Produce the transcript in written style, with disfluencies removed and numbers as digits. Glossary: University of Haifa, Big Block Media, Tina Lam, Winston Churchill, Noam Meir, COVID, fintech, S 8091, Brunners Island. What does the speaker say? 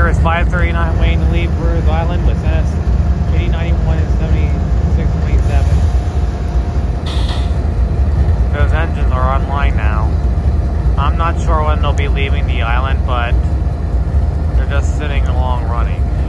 here is 539 waiting to leave Brunners Island with S 8091 and 7627. Those engines are online now. I'm not sure when they'll be leaving the island, but they're just sitting along running.